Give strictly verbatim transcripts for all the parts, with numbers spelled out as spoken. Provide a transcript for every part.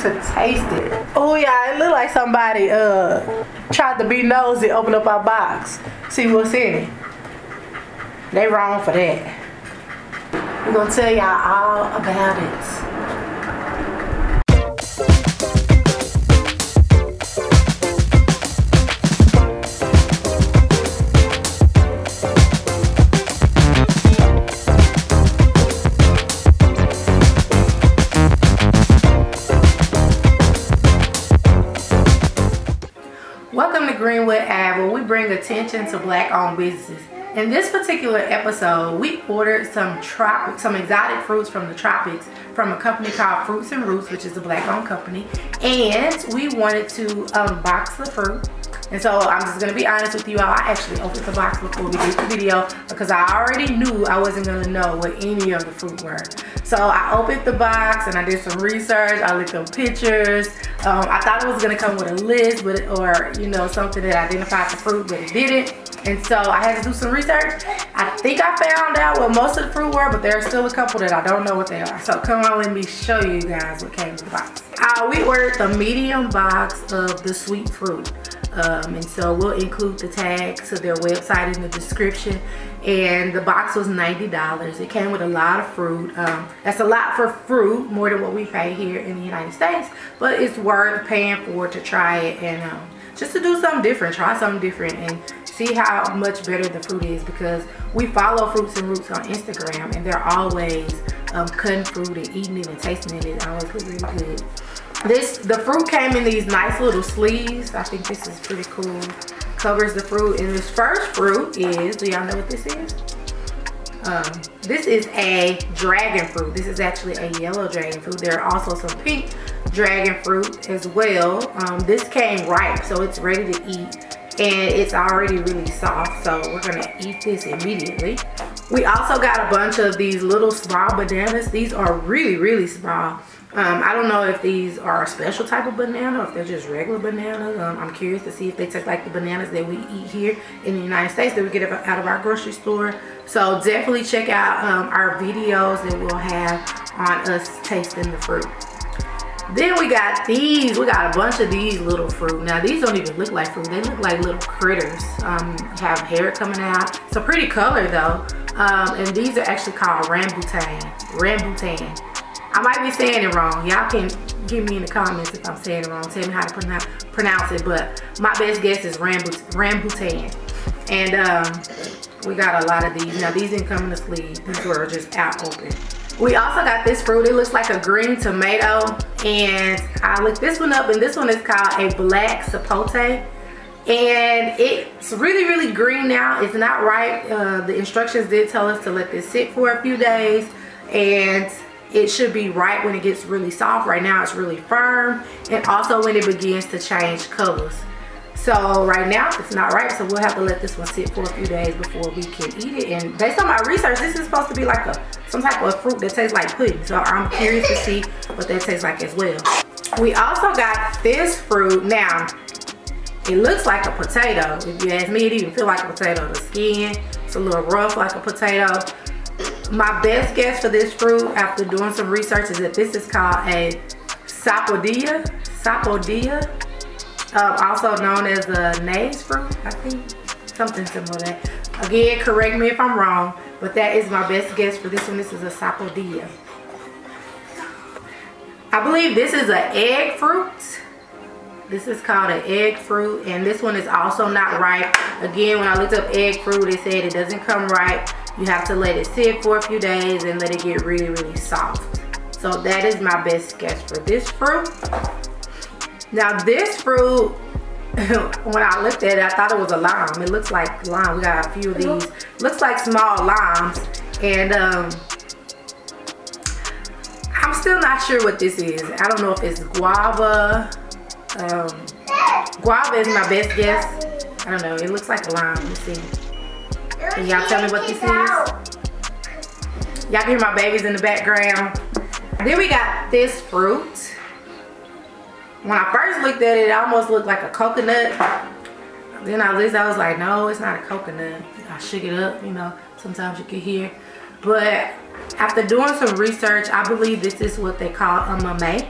to taste it. Oh yeah, it look like somebody uh tried to be nosy, open up our box, see what's in it. They wrong for that. We're gonna tell y'all all about it. Welcome to Greenwood Ave, where we bring attention to black-owned businesses. In this particular episode, we ordered some tropic, some exotic fruits from the tropics from a company called Fruits N Rootz, which is a black-owned company, and we wanted to unbox the fruit. And so I'm just gonna be honest with you all, I actually opened the box before we did the video because I already knew I wasn't gonna know what any of the fruit were. So I opened the box and I did some research, I looked up pictures. Um, I thought it was gonna come with a list with, or you know, something that identified the fruit, but it didn't. And so I had to do some research. I think I found out what most of the fruit were, but there are still a couple that I don't know what they are. So come on, let me show you guys what came in the box. Uh, we ordered the medium box of the sweet fruit. Um, and so we'll include the tag to their website in the description. And the box was ninety dollars. It came with a lot of fruit. Um, that's a lot for fruit, more than what we pay here in the United States, but it's worth paying for to try it and um, just to do something different, try something different and see how much better the fruit is, because we follow Fruits N Rootz on Instagram and they're always um, cutting fruit and eating it and tasting it. It always looks really good. This, the fruit came in these nice little sleeves. I think this is pretty cool. Covers the fruit. And this first fruit is, do y'all know what this is? Um, this is a dragon fruit. This is actually a yellow dragon fruit. There are also some pink dragon fruit as well. Um, this came ripe, so it's ready to eat. And it's already really soft, so we're gonna eat this immediately. We also got a bunch of these little small bananas. These are really, really small. Um, I don't know if these are a special type of banana or if they're just regular bananas. Um, I'm curious to see if they taste like the bananas that we eat here in the United States that we get out of our grocery store. So definitely check out um, our videos that we'll have on us tasting the fruit. Then we got these. We got a bunch of these little fruit. Now these don't even look like fruit. They look like little critters. Um, have hair coming out. It's a pretty color though. Um, and these are actually called rambutan. Rambutan. I might be saying it wrong. Y'all can give me in the comments if I'm saying it wrong. Tell me how to pronounce it. But my best guess is rambutan. And um, we got a lot of these. Now, these didn't come in the sleeve. These were just out open. We also got this fruit. It looks like a green tomato. And I looked this one up. And this one is called a black sapote. And it's really, really green now. It's not ripe. Uh, the instructions did tell us to let this sit for a few days. And it should be ripe when it gets really soft. Right now it's really firm, and also when it begins to change colors. So right now it's not ripe, so we'll have to let this one sit for a few days before we can eat it. And based on my research, this is supposed to be like a some type of fruit that tastes like pudding, so I'm curious to see what that tastes like as well. We also got this fruit. Now it looks like a potato. If you ask me, it even feels like a potato. The skin, it's a little rough like a potato. My best guess for this fruit after doing some research is that this is called a sapodilla, sapodilla, uh, also known as a naze fruit, I think, something similar to that. Again, correct me if I'm wrong, but that is my best guess for this one. This is a sapodilla. I believe this is an egg fruit. This is called an egg fruit, and this one is also not ripe. Again, when I looked up egg fruit, it said it doesn't come ripe. You have to let it sit for a few days and let it get really, really soft. So that is my best guess for this fruit. Now this fruit, when I looked at it, I thought it was a lime. It looks like lime. We got a few of these. Looks like small limes. And um, I'm still not sure what this is. I don't know if it's guava. Um, guava is my best guess. I don't know. It looks like a lime. Let's see. Can y'all tell me what this is? Y'all can hear my babies in the background. Then we got this fruit. When I first looked at it, it almost looked like a coconut. Then I listened, I was like, no, it's not a coconut. I shook it up, you know, sometimes you can hear. But after doing some research, I believe this is what they call a mamey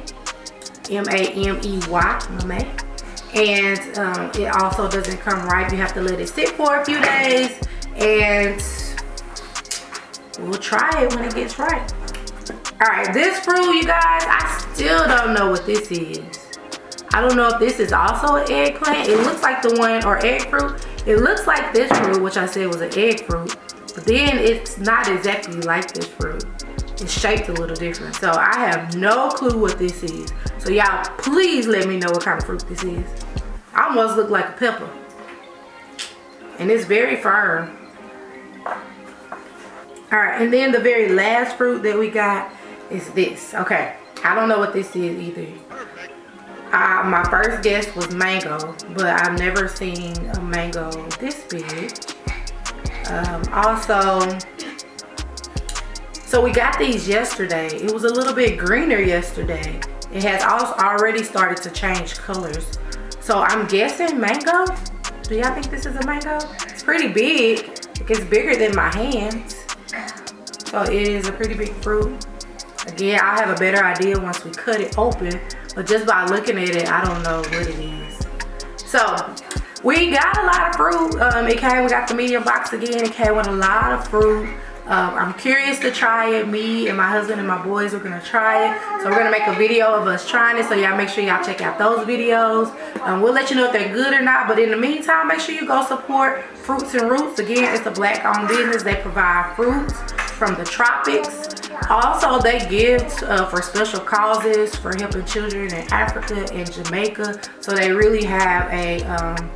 M A M E Y, mamey. And um, it also doesn't come ripe. You have to let it sit for a few days, and we'll try it when it gets ripe. All right, this fruit, you guys, I still don't know what this is. I don't know if this is also an eggplant. It looks like the one, or egg fruit. It looks like this fruit, which I said was an egg fruit, but then it's not exactly like this fruit. It's shaped a little different. So I have no clue what this is. So y'all, please let me know what kind of fruit this is. I almost look like a pepper. And it's very firm. All right, and then the very last fruit that we got is this. Okay, I don't know what this is either. Uh, my first guess was mango, but I've never seen a mango this big. Um, also, so we got these yesterday. It was a little bit greener yesterday. It has also already started to change colors. So I'm guessing mango. Do y'all think this is a mango? It's pretty big. It gets bigger than my hands. So it is a pretty big fruit. Again, I'll have a better idea once we cut it open, but just by looking at it, I don't know what it is. So we got a lot of fruit. Um, it came, we got the medium box again. It came with a lot of fruit. Um, I'm curious to try it. Me and my husband and my boys are gonna try it. So we're gonna make a video of us trying it. So y'all make sure y'all check out those videos. Um, we'll let you know if they're good or not. But in the meantime, make sure you go support Fruits and Roots. Again, it's a black-owned business. They provide fruits from the tropics. Also, they give uh, for special causes, for helping children in Africa and Jamaica. So they really have a um,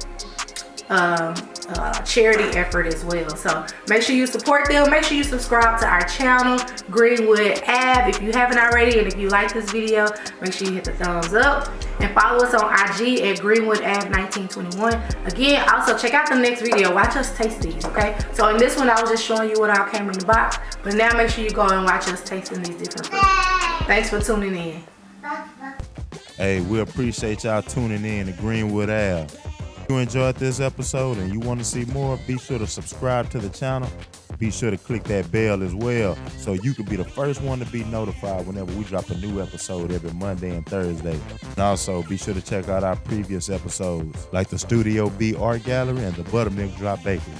um, Uh, charity effort as well. So make sure you support them. Make sure you subscribe to our channel, Greenwood Ave, if you haven't already. And if you like this video, make sure you hit the thumbs up and follow us on I G at Greenwood Ave nineteen twenty-one. Again, also check out the next video. Watch us taste these, okay? So in this one, I was just showing you what all came in the box, but now make sure you go and watch us tasting these different fruits. Thanks for tuning in. Hey, we appreciate y'all tuning in to Greenwood Ave. If you enjoyed this episode and you want to see more, be sure to subscribe to the channel. Be sure to click that bell as well so you can be the first one to be notified whenever we drop a new episode every Monday and Thursday. And also, be sure to check out our previous episodes like the Studio B Art Gallery and the Buttermilk Drop Bakery.